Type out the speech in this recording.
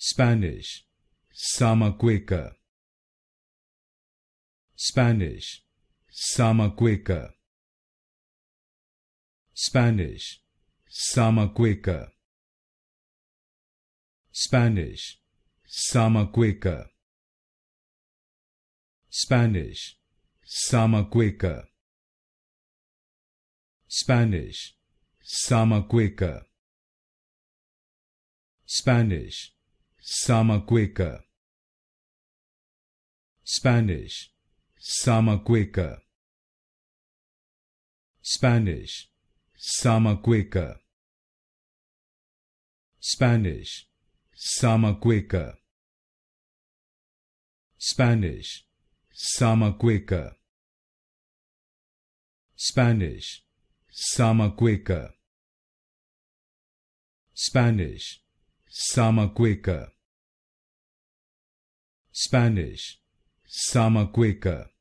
Spanish, Zamacueca. Spanish, Zamacueca. Spanish, Zamacueca. Spanish, Zamacueca. Spanish, Zamacueca. Spanish, Zamacueca. Spanish, Zamacueca. Spanish, Zamacueca. Spanish, Zamacueca. Spanish, Zamacueca. Spanish, Zamacueca. Spanish, Zamacueca. Spanish, Zamacueca. Spanish, Zamacueca.